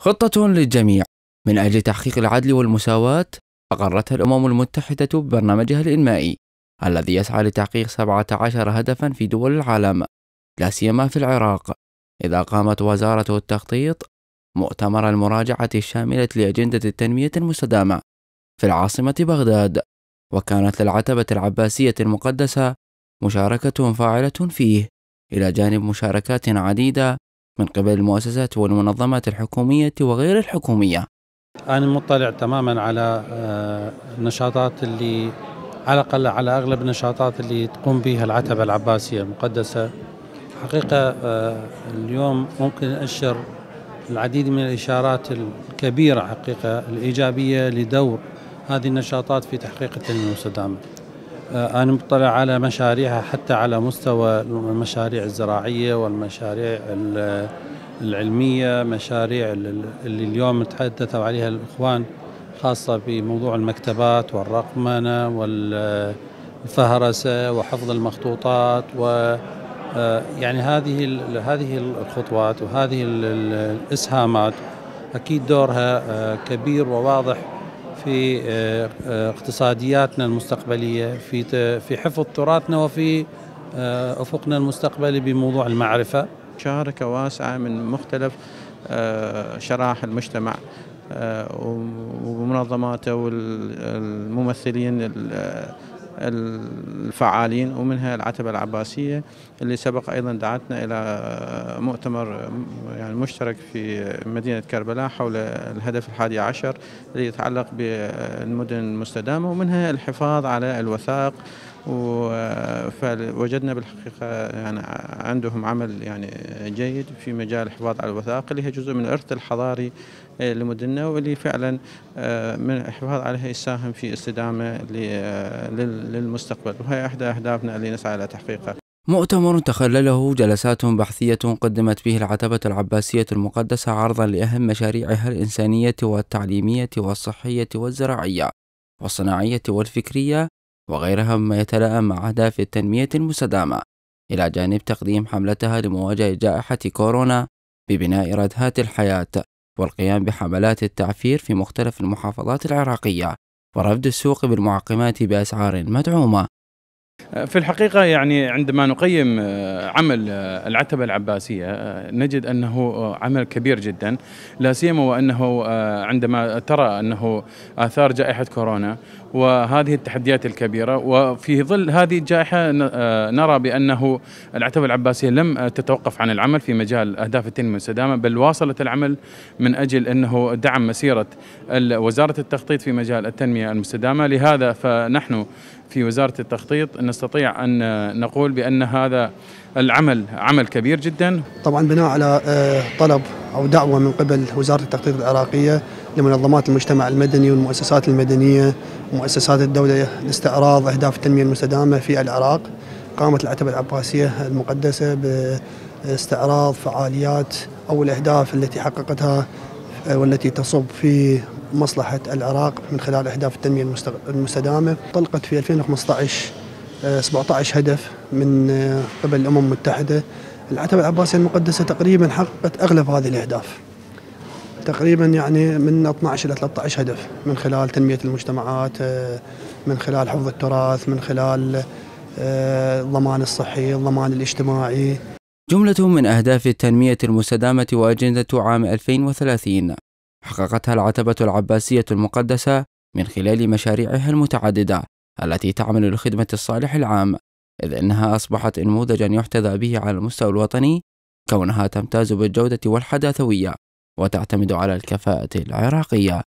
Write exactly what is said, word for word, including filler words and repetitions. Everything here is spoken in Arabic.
خطة للجميع من أجل تحقيق العدل والمساواة أقرتها الأمم المتحدة ببرنامجها الإنمائي الذي يسعى لتحقيق سبعة عشر هدفا في دول العالم لا سيما في العراق، إذا قامت وزارة التخطيط مؤتمر المراجعة الشاملة لأجندة التنمية المستدامة في العاصمة بغداد، وكانت للعتبة العباسية المقدسة مشاركة فاعلة فيه إلى جانب مشاركات عديدة من قبل المؤسسات والمنظمات الحكومية وغير الحكومية. أنا مطلع تماما على النشاطات اللي على الأقل على أغلب النشاطات اللي تقوم بها العتبة العباسية المقدسة. حقيقة اليوم ممكن أشر العديد من الإشارات الكبيرة حقيقة الإيجابية لدور هذه النشاطات في تحقيق التنمية المستدامة. أنا مطلع على مشاريعها حتى على مستوى المشاريع الزراعية والمشاريع العلمية، مشاريع اللي اليوم تحدثوا عليها الإخوان خاصة بموضوع المكتبات والرقمنة والفهرسة وحفظ المخطوطات، و يعني هذه هذه الخطوات وهذه الإسهامات أكيد دورها كبير وواضح في اقتصادياتنا المستقبلية، في في حفظ تراثنا وفي أفقنا المستقبلي بموضوع المعرفة. مشاركة واسعة من مختلف شرائح المجتمع ومنظماته والممثلين الفعالين، ومنها العتبة العباسية اللي سبق أيضا دعتنا إلى مؤتمر يعني مشترك في مدينة كربلاء حول الهدف الحادي عشر اللي يتعلق بالمدن المستدامة، ومنها الحفاظ على الوثائق. فوجدنا بالحقيقة يعني عندهم عمل يعني جيد في مجال الحفاظ على الوثائق اللي هي جزء من الإرث الحضاري لمدننا، واللي فعلا من الحفاظ عليها يساهم في استدامة للمستقبل، وهي إحدى أهدافنا اللي نسعى إلى تحقيقها. مؤتمر تخلله جلسات بحثية قدمت به العتبة العباسية المقدسة عرضا لأهم مشاريعها الإنسانية والتعليمية والصحية والزراعية والصناعية والفكرية وغيرها مما يتلائم مع أهداف التنمية المستدامة، إلى جانب تقديم حملتها لمواجهة جائحة كورونا ببناء ردهات الحياة والقيام بحملات التعفير في مختلف المحافظات العراقية ورفد السوق بالمعقمات بأسعار مدعومة. في الحقيقة يعني عندما نقيم عمل العتبة العباسية نجد أنه عمل كبير جدا، لا سيما وأنه عندما ترى أنه آثار جائحة كورونا وهذه التحديات الكبيرة، وفي ظل هذه الجائحة نرى بأنه العتبة العباسية لم تتوقف عن العمل في مجال أهداف التنمية المستدامة، بل واصلت العمل من أجل أنه دعم مسيرة وزارة التخطيط في مجال التنمية المستدامة. لهذا فنحن في وزارة التخطيط نستطيع أن نقول بأن هذا العمل عمل كبير جدا. طبعا بناء على طلب أو دعوة من قبل وزارة التخطيط العراقية لمنظمات المجتمع المدني والمؤسسات المدنية ومؤسسات الدولة لاستعراض أهداف التنمية المستدامة في العراق، قامت العتبة العباسية المقدسة باستعراض فعاليات أو الأهداف التي حققتها والتي تصب في مصلحة العراق من خلال أهداف التنمية المستدامة. طلقت في ألفين وخمسة عشر سبعة عشر هدف من قبل الأمم المتحدة. العتبة العباسية المقدسة تقريبا حققت أغلب هذه الأهداف، تقريبا يعني من اثنا عشر إلى ثلاثة عشر هدف من خلال تنمية المجتمعات، من خلال حفظ التراث، من خلال الضمان الصحي، الضمان الاجتماعي. جملة من أهداف التنمية المستدامة وأجندة عام ألفين وثلاثين حققتها العتبة العباسية المقدسة من خلال مشاريعها المتعددة التي تعمل لخدمة الصالح العام، إذ أنها أصبحت نموذجا يحتذى به على المستوى الوطني كونها تمتاز بالجودة والحداثوية وتعتمد على الكفاءة العراقية.